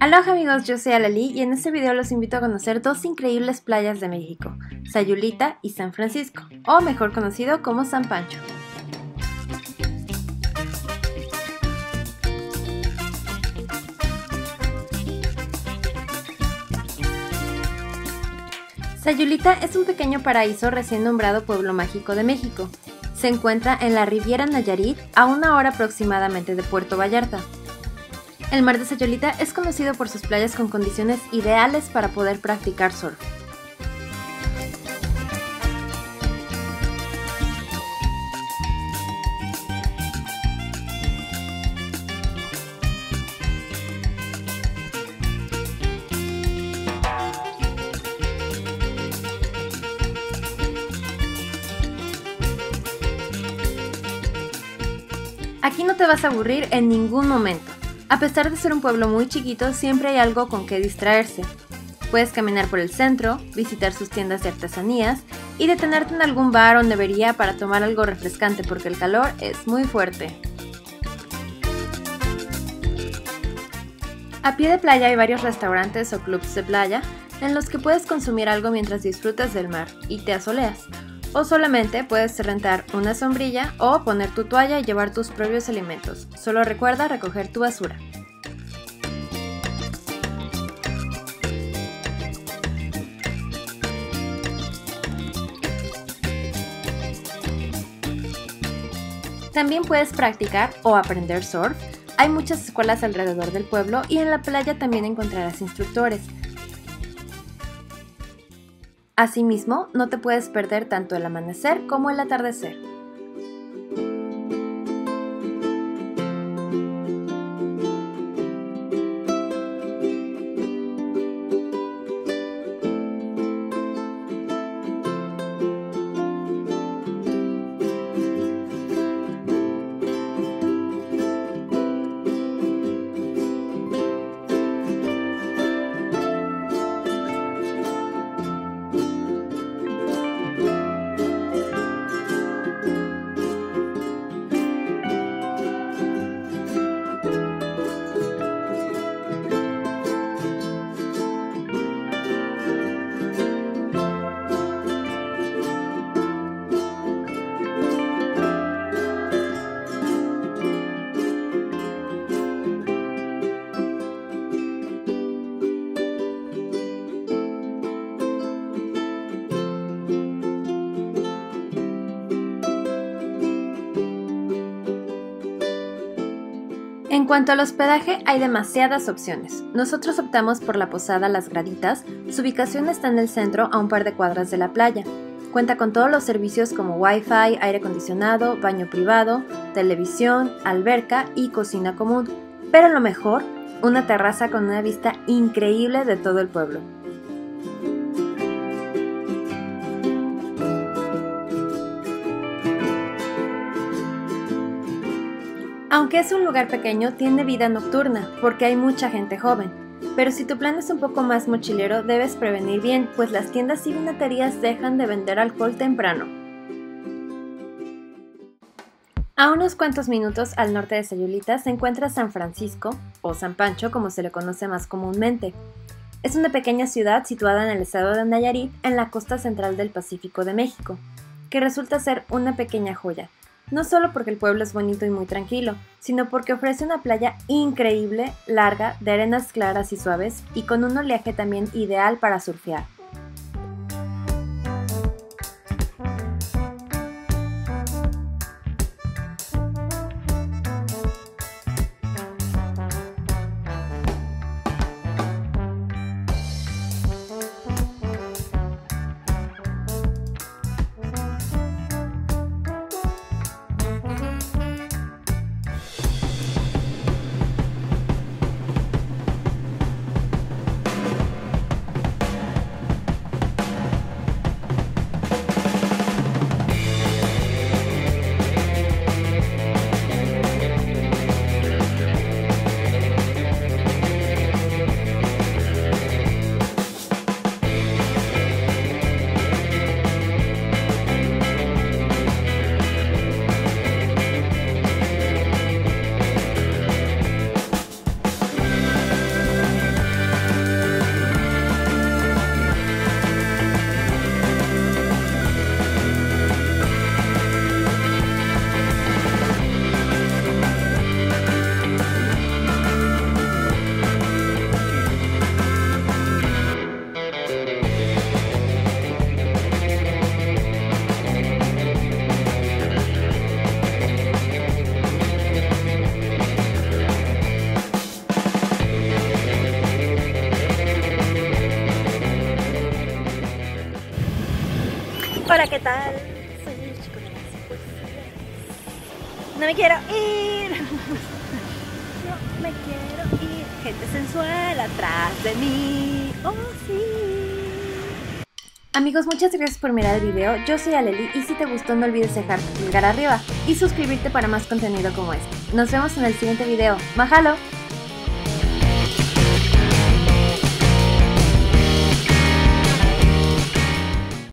Aloha amigos, yo soy Alhelí y en este video los invito a conocer dos increíbles playas de México, Sayulita y San Francisco, o mejor conocido como San Pancho. Sayulita es un pequeño paraíso recién nombrado Pueblo Mágico de México. Se encuentra en la Riviera Nayarit, a una hora aproximadamente de Puerto Vallarta. El mar de Sayulita es conocido por sus playas con condiciones ideales para poder practicar surf. Aquí no te vas a aburrir en ningún momento. A pesar de ser un pueblo muy chiquito, siempre hay algo con que distraerse. Puedes caminar por el centro, visitar sus tiendas de artesanías y detenerte en algún bar o nevería para tomar algo refrescante porque el calor es muy fuerte. A pie de playa hay varios restaurantes o clubs de playa en los que puedes consumir algo mientras disfrutas del mar y te asoleas. O solamente puedes rentar una sombrilla o poner tu toalla y llevar tus propios alimentos. Solo recuerda recoger tu basura. También puedes practicar o aprender surf. Hay muchas escuelas alrededor del pueblo y en la playa también encontrarás instructores. Asimismo, no te puedes perder tanto el amanecer como el atardecer. En cuanto al hospedaje, hay demasiadas opciones. Nosotros optamos por la posada Las Graditas. Su ubicación está en el centro, a un par de cuadras de la playa. Cuenta con todos los servicios como Wi-Fi, aire acondicionado, baño privado, televisión, alberca y cocina común. Pero lo mejor, una terraza con una vista increíble de todo el pueblo. Aunque es un lugar pequeño, tiene vida nocturna, porque hay mucha gente joven. Pero si tu plan es un poco más mochilero, debes prevenir bien, pues las tiendas y vinaterías dejan de vender alcohol temprano. A unos cuantos minutos al norte de Sayulita se encuentra San Francisco, o San Pancho como se le conoce más comúnmente. Es una pequeña ciudad situada en el estado de Nayarit, en la costa central del Pacífico de México, que resulta ser una pequeña joya. No solo porque el pueblo es bonito y muy tranquilo, sino porque ofrece una playa increíble, larga, de arenas claras y suaves, y con un oleaje también ideal para surfear. ¿qué tal? Soy el chico de las poesías. No me quiero ir. No me quiero ir. Gente sensual atrás de mí. Oh, sí. Amigos, muchas gracias por mirar el video. Yo soy Alhelí y si te gustó no olvides dejar tu pulgar arriba y suscribirte para más contenido como este. Nos vemos en el siguiente video. ¡Mahalo!